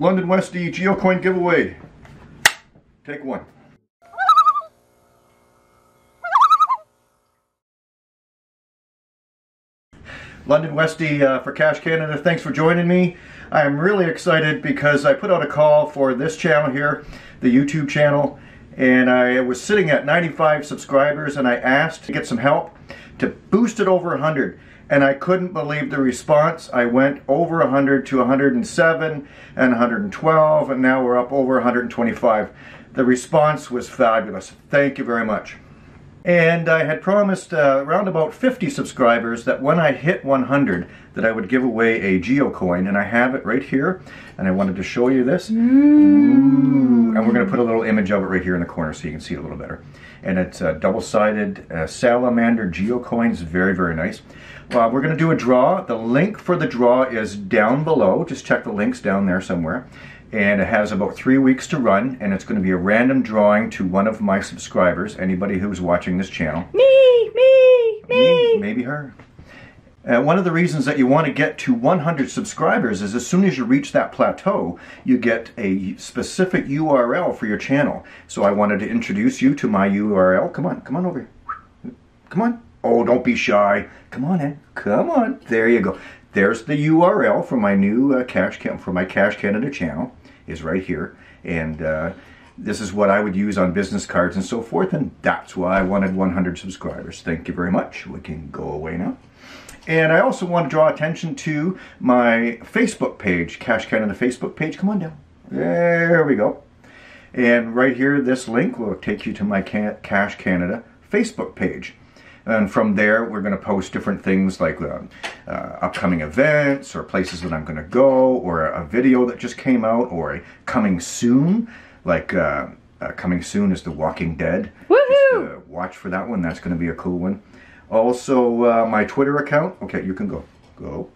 London Westy GeoCoin giveaway. Take one. London Westy for Cache Canada, thanks for joining me. I am really excited because I put out a call for this channel here, the YouTube channel, and I was sitting at 95 subscribers and I asked to get some help to boost it over 100. And I couldn't believe the response. I went over 100 to 107 and 112, and now we're up over 125. The response was fabulous. Thank you very much. And I had promised around about 50 subscribers that when I hit 100 that I would give away a GeoCoin, and I have it right here, and I wanted to show you this. Ooh. And we're going to put a little image of it right here in the corner so you can see it a little better. And it's a double-sided salamander GeoCoins, very, very nice. We're going to do a draw. The link for the draw is down below. Just check the links down there somewhere. And it has about 3 weeks to run, and it's going to be a random drawing to one of my subscribers, anybody who's watching this channel. Me! Maybe her. One of the reasons that you want to get to 100 subscribers is as soon as you reach that plateau, you get a specific URL for your channel. So I wanted to introduce you to my URL. Come on over here. Come on. Oh, don't be shy. Come on in. Come on. There you go. There's the URL for my new Cache Canada channel. Is right here, and this is what I would use on business cards and so forth, and that's why I wanted 100 subscribers. Thank you very much. We can go away now. And I also want to draw attention to my Facebook page, Cache Canada Facebook page. Come on down. There we go. And right here, this link will take you to my Cache Canada Facebook page. And from there, we're going to post different things like upcoming events or places that I'm going to go, or a video that just came out, or a coming soon. Like coming soon is The Walking Dead. Woohoo! Watch for that one. That's going to be a cool one. Also, my Twitter account. Okay, you can go. Go.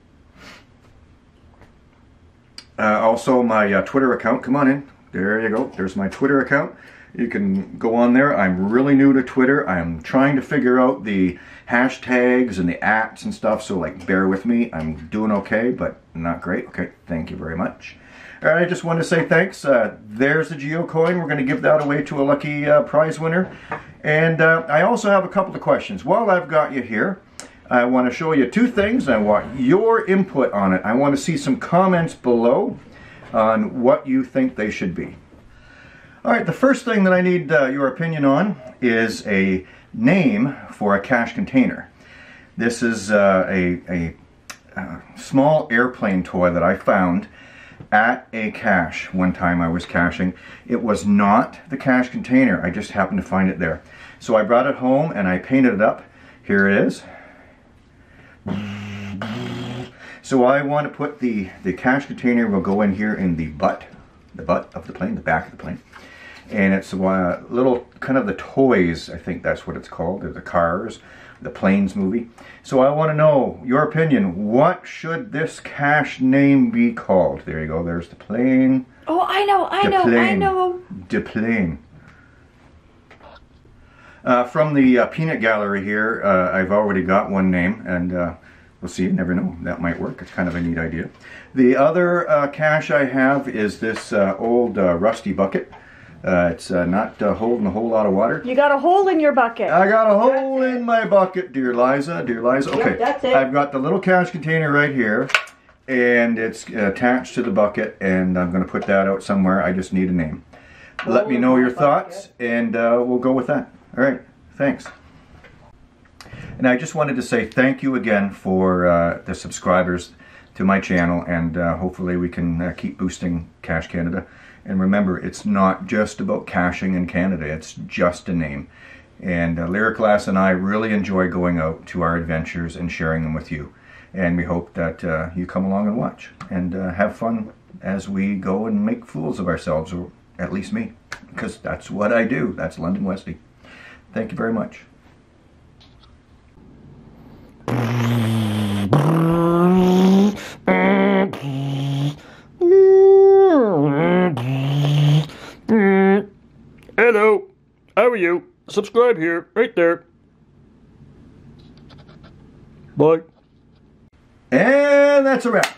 Also, my Twitter account. Come on in. There you go. There's my Twitter account. You can go on there. I'm really new to Twitter. I'm trying to figure out the hashtags and the @s and stuff, so like bear with me. I'm doing okay, but not great. Okay, thank you very much. All right, I just wanted to say thanks. There's the GeoCoin. We're going to give that away to a lucky prize winner. And I also have a couple of questions. While I've got you here, I want to show you two things. I want your input on it. I want to see some comments below on what you think they should be. All right, the first thing that I need your opinion on is a name for a cache container. This is a small airplane toy that I found at a cache one time I was caching. It was not the cache container. I just happened to find it there. So I brought it home and I painted it up. Here it is. So I want to put the cache container will go in here in the butt of the plane, the back of the plane. And it's little, kind of the toys, I think that's what it's called. They're the Cars, the Planes movie. So I want to know your opinion. What should this cache name be called? There you go, there's the plane. Oh, I know. The plane. From the peanut gallery here, I've already got one name, and we'll see, you never know, that might work. It's kind of a neat idea. The other cache I have is this old rusty bucket. It's not holding a whole lot of water. You got a hole in your bucket. I got a hole in my bucket, dear Liza, dear Liza. Okay, yep, that's it. I've got the little cache container right here, and it's attached to the bucket, and I'm going to put that out somewhere. I just need a name. Hole. Let me know your thoughts, and we'll go with that. All right, thanks. And I just wanted to say thank you again for the subscribers to my channel, and hopefully we can keep boosting Cache Canada. And remember, it's not just about caching in Canada, it's just a name. And Lyriclass and I really enjoy going out to our adventures and sharing them with you. And we hope that you come along and watch and have fun as we go and make fools of ourselves, or at least me, because that's what I do. That's London Westy. Thank you very much. Hello, how are you? Subscribe here, right there. Bye. And that's a wrap.